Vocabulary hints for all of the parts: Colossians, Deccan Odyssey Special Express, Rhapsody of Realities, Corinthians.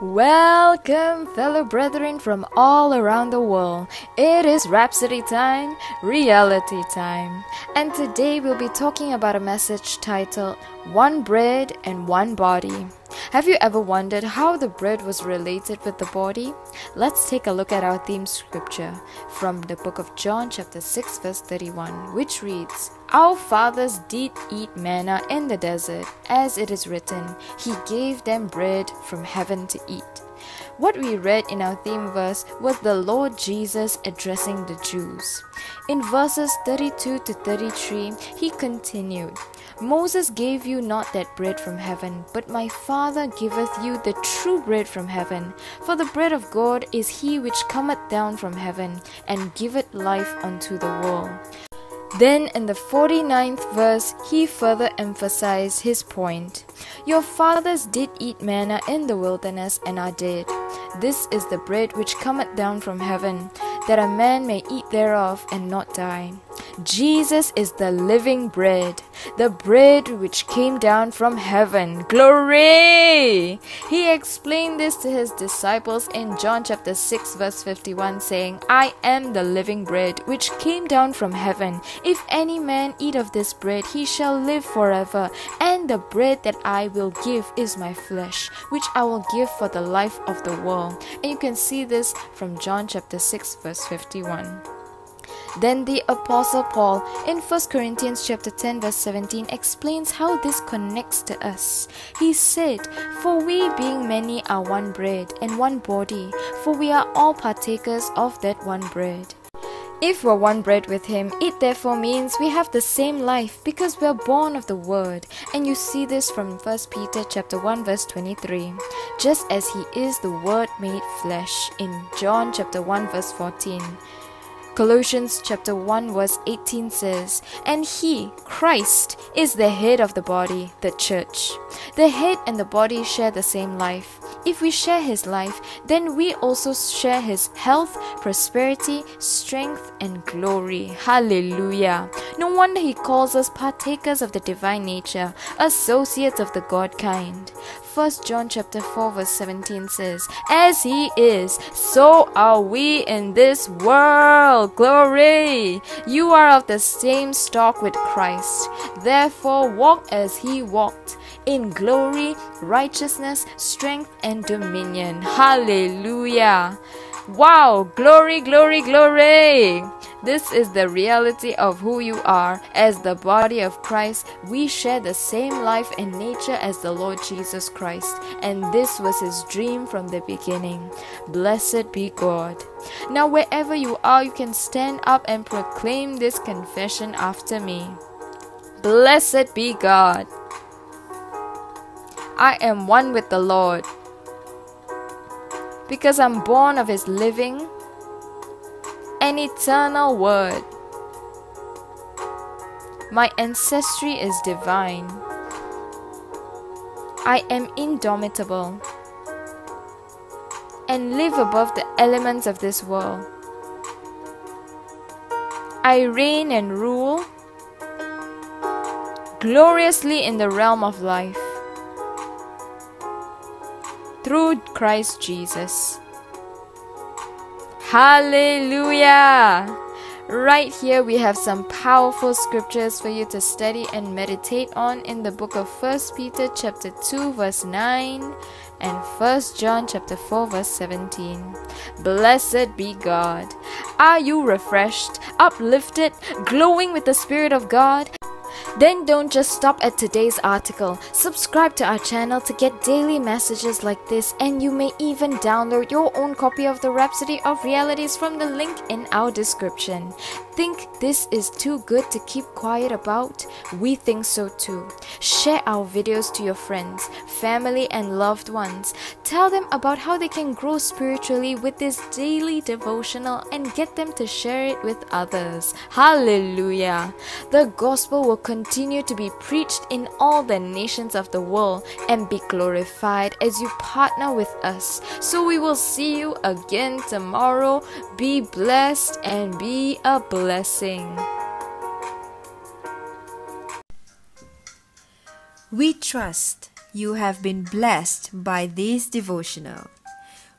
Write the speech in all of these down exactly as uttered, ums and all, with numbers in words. Welcome, fellow brethren from all around the world. It is Rhapsody time, reality time. And today we'll be talking about a message titled One Bread and One Body. Have you ever wondered how the bread was related with the body? Let's take a look at our theme scripture from the book of John chapter six verse thirty-one, which reads, "Our fathers did eat manna in the desert, as it is written, He gave them bread from heaven to eat." What we read in our theme verse was the Lord Jesus addressing the Jews. In verses thirty-two to thirty-three, he continued, "Moses gave you not that bread from heaven, but my Father giveth you the true bread from heaven. For the bread of God is he which cometh down from heaven, and giveth life unto the world." Then in the forty-ninth verse, he further emphasized his point. "Your fathers did eat manna in the wilderness and are dead. This is the bread which cometh down from heaven, that a man may eat thereof and not die." Jesus is the living bread, the bread which came down from heaven. Glory! He explained this to his disciples in John chapter six verse fifty-one, saying, "I am the living bread which came down from heaven. If any man eat of this bread, he shall live forever. And the bread that I will give is my flesh, which I will give for the life of the world." And you can see this from John chapter six verse fifty-one. Then the Apostle Paul in First Corinthians chapter ten verse seventeen explains how this connects to us. He said, "For we being many are one bread and one body, for we are all partakers of that one bread." If we're one bread with him, it therefore means we have the same life because we're born of the word. And you see this from First Peter chapter one verse twenty-three. "Just as he is the word made flesh" in John chapter one verse fourteen. Colossians chapter one verse eighteen says, "And he, Christ, is the head of the body, the church." The head and the body share the same life. If we share his life, then we also share his health, prosperity, strength, and glory. Hallelujah! No wonder he calls us partakers of the divine nature, associates of the God kind. First John chapter four verse seventeen says, "As he is, so are we in this world." Glory! You are of the same stock with Christ. Therefore walk as he walked, in glory, righteousness, strength, and dominion. Hallelujah! Wow! Glory, glory, glory! This is the reality of who you are. As the body of Christ, we share the same life and nature as the Lord Jesus Christ. And this was his dream from the beginning. Blessed be God. Now wherever you are, you can stand up and proclaim this confession after me. Blessed be God. I am one with the Lord, because I'm born of his living an eternal word. My ancestry is divine. I am indomitable and live above the elements of this world. I reign and rule gloriously in the realm of life through Christ Jesus. Hallelujah! Right here we have some powerful scriptures for you to study and meditate on in the book of First Peter chapter two verse nine and First John chapter four verse seventeen. Blessed be God! Are you refreshed, uplifted, glowing with the Spirit of God? Then don't just stop at today's article. Subscribe to our channel to get daily messages like this, and you may even download your own copy of the Rhapsody of Realities from the link in our description. Think this is too good to keep quiet about? We think so too. Share our videos to your friends, family, and loved ones. Tell them about how they can grow spiritually with this daily devotional and get them to share it with others. Hallelujah! The gospel will continue Continue to be preached in all the nations of the world and be glorified as you partner with us. So we will see you again tomorrow. Be blessed and be a blessing. We trust you have been blessed by this devotional.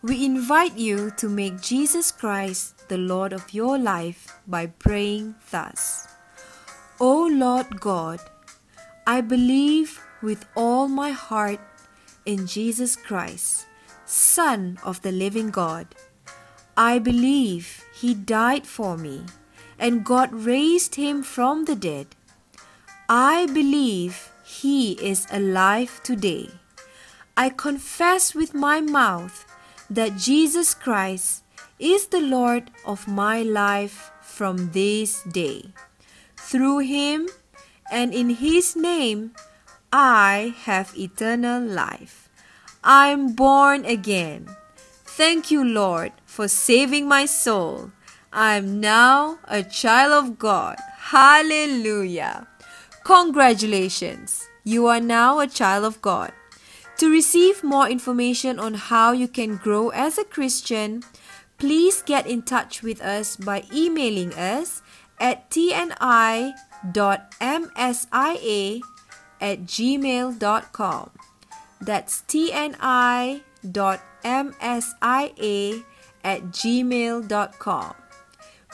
We invite you to make Jesus Christ the Lord of your life by praying thus. O Lord God, I believe with all my heart in Jesus Christ, Son of the living God. I believe He died for me, and God raised Him from the dead. I believe He is alive today. I confess with my mouth that Jesus Christ is the Lord of my life from this day. Through Him and in His name, I have eternal life. I'm born again. Thank you, Lord, for saving my soul. I'm now a child of God. Hallelujah! Congratulations! You are now a child of God. To receive more information on how you can grow as a Christian, please get in touch with us by emailing us at t n i dot m s i a at gmail dot com. That's t n i dot m s i a at gmail dot com.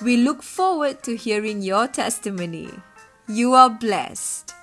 We look forward to hearing your testimony. You are blessed.